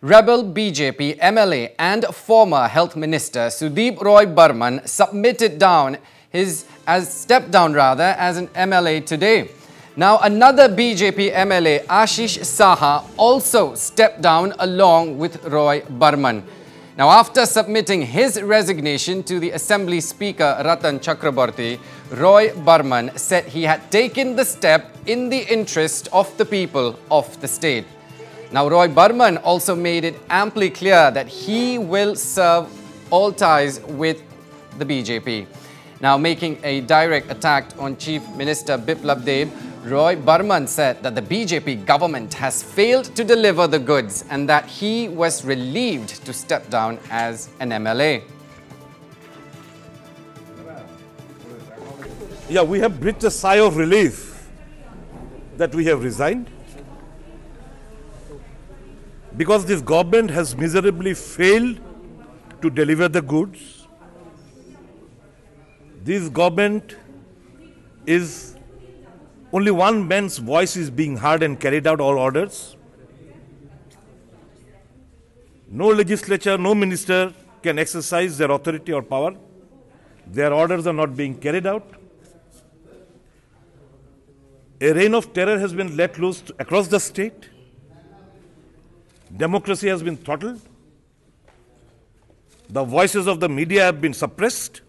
rebel BJP MLA and former Health Minister Sudip Roy Barman stepped down as an MLA today. Now another BJP MLA, Ashish Saha, also stepped down along with Roy Barman. Now after submitting his resignation to the Assembly Speaker Ratan Chakraborty, Roy Barman said he had taken the step in the interest of the people of the state. Now Roy Barman also made it amply clear that he will sever all ties with the BJP. Now making a direct attack on Chief Minister Biplab Deb, Roy Barman said that the BJP government has failed to deliver the goods and that he was relieved to step down as an MLA. Yeah, we have breathed a sigh of relief that we have resigned, because this government has miserably failed to deliver the goods. This government is only one man's voice is being heard and carried out all orders. No legislature, no minister can exercise their authority or power. Their orders are not being carried out. A reign of terror has been let loose across the state. Democracy has been throttled. The voices of the media have been suppressed,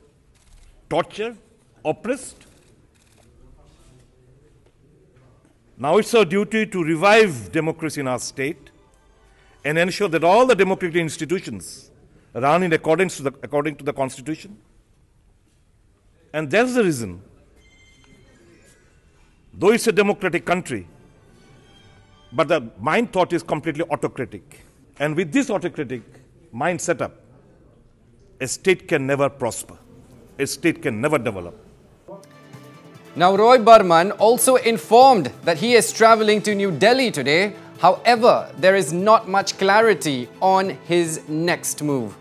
tortured, oppressed. Now it's our duty to revive democracy in our state and ensure that all the democratic institutions run in according to the Constitution. And that's the reason, though it's a democratic country, but the mind thought is completely autocratic. And with this autocratic mind setup, a state can never prosper. A state can never develop. Now, Roy Barman also informed that he is travelling to New Delhi today. However, there is not much clarity on his next move.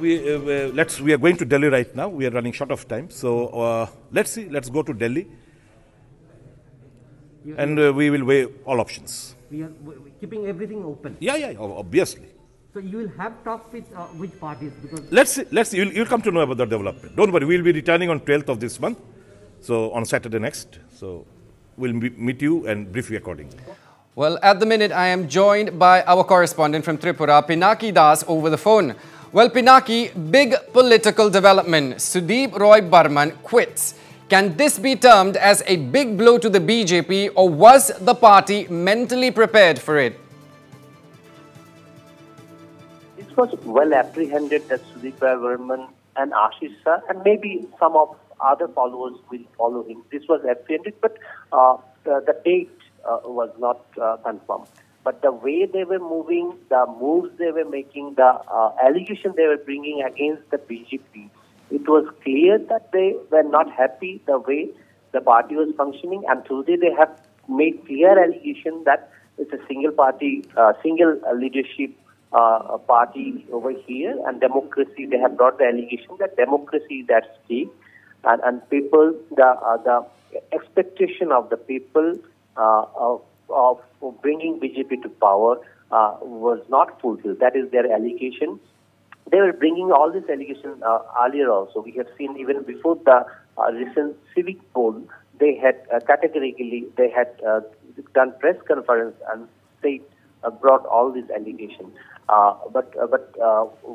We are going to Delhi right now. We are running short of time. So, let's see. Let's go to Delhi. And we will weigh all options. We are keeping everything open. Yeah, obviously. So you will have talks with which parties? Because let's see. You'll come to know about the development. Don't worry, we'll be returning on 12th of this month, so on Saturday next. So we'll meet you and brief you accordingly. Well, at the minute, I am joined by our correspondent from Tripura, Pinaki Das, over the phone. Well, Pinaki, big political development. Sudip Roy Barman quits. Can this be termed as a big blow to the BJP, or was the party mentally prepared for it? It was well apprehended that Sudip Roy Barman and Ashish Saha and maybe some of other followers will follow him. This was apprehended, but the date was not confirmed. But the way they were moving, the moves they were making, the allegations they were bringing against the BJP, it was clear that they were not happy the way the party was functioning, and today they have made clear allegation that it's a single party, single leadership party over here, and democracy, they have brought the allegation that democracy is at stake, and people, the expectation of the people of bringing BJP to power was not fulfilled. That is their allegation. They were bringing all these allegations earlier also. We have seen even before the recent civic poll, they had categorically, they had done press conference and they brought all these allegations. But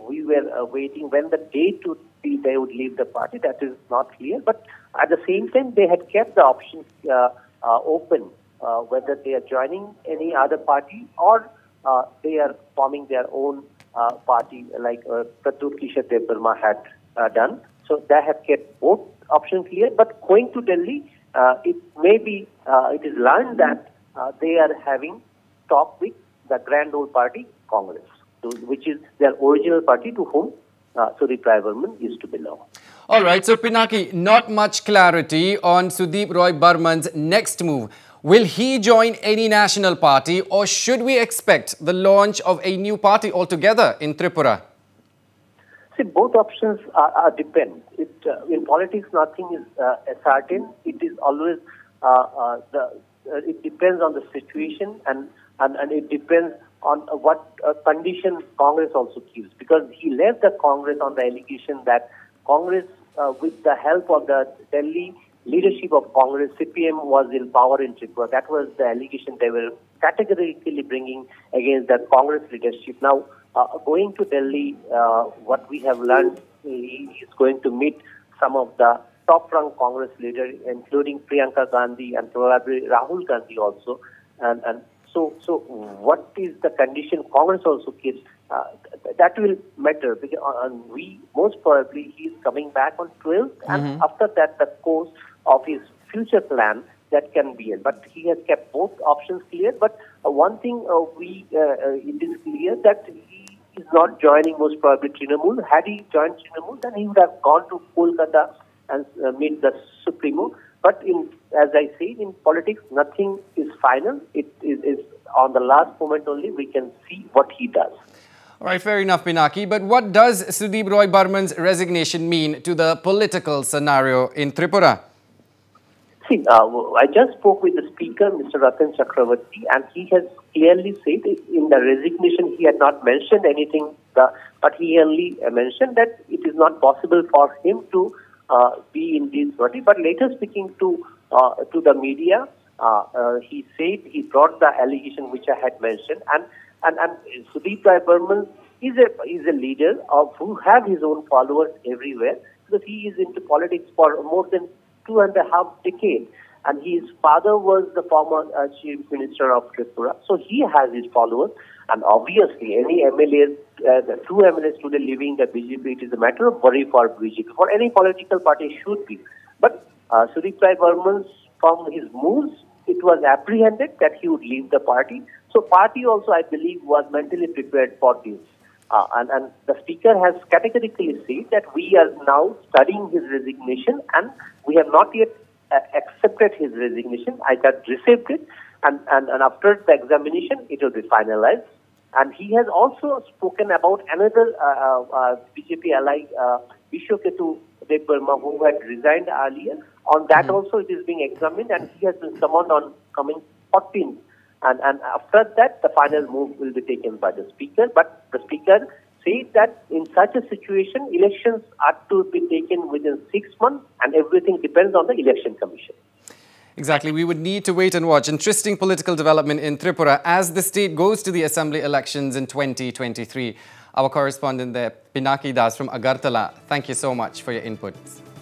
we were waiting when the date would be they would leave the party. That is not clear. But at the same time, they had kept the options open, whether they are joining any other party or they are forming their own party, like Pradip Kishor Debbarma had done. So they have kept both options clear. But going to Delhi, it may be it is learned that they are having talk with the grand old party, Congress, which is their original party to whom Sudip Roy Barman used to belong. All right, so Pinaki, not much clarity on Sudip Roy Barman's next move. Will he join any national party, or should we expect the launch of a new party altogether in Tripura? See, both options depend. In politics, nothing is certain. It is always, it depends on the situation, and it depends on what conditions Congress also gives, because he left the Congress on the allegation that Congress, with the help of the Delhi leadership of Congress, CPM was in power in Tripura. That was the allegation they were categorically bringing against the Congress leadership. Now, going to Delhi, what we have learned, he is going to meet some of the top-ranked Congress leaders, including Priyanka Gandhi and probably Rahul Gandhi also. And so what is the condition Congress also gives? That will matter, because we most probably he is coming back on 12th, and after that the course of his future plan that can be it. But he has kept both options clear. But one thing it is clear that he is not joining most probably Trinamool. Had he joined Trinamool, then he would have gone to Kolkata and meet the Supremo. But as I say, in politics, nothing is final. It is on the last moment only we can see what he does. All right, fair enough, Pinaki. But what does Sudip Roy Barman's resignation mean to the political scenario in Tripura? See, I just spoke with the Speaker, Mr. Ratan Chakraborty, and he has clearly said in the resignation he had not mentioned anything, but he only mentioned that it is not possible for him to be in this body. But later, speaking to the media, he said he brought the allegation which I had mentioned, and Sudip Roy Barman is a leader who have his own followers everywhere, because he is into politics for more than 2.5 decades, and his father was the former Chief Minister of Tripura, so he has his followers. And obviously, any MLAs, the two MLAs today leaving the BJP, it is a matter of worry for BJP, for any political party should be. But Sudip Roy Barman, from his moves, it was apprehended that he would leave the party. So party also, I believe, was mentally prepared for this. And the Speaker has categorically said that we are now studying his resignation, and we have not yet accepted his resignation. I got received it. And after the examination, it will be finalized. And he has also spoken about another BJP ally, Ishoketu Deb Burma, who had resigned earlier. On that also, it is being examined, and he has been summoned on coming 14th. And after that, the final move will be taken by the Speaker. But the Speaker said that in such a situation, elections are to be taken within 6 months, and everything depends on the Election Commission. Exactly. We would need to wait and watch. Interesting political development in Tripura as the state goes to the assembly elections in 2023. Our correspondent there, Pinaki Das from Agartala, thank you so much for your inputs.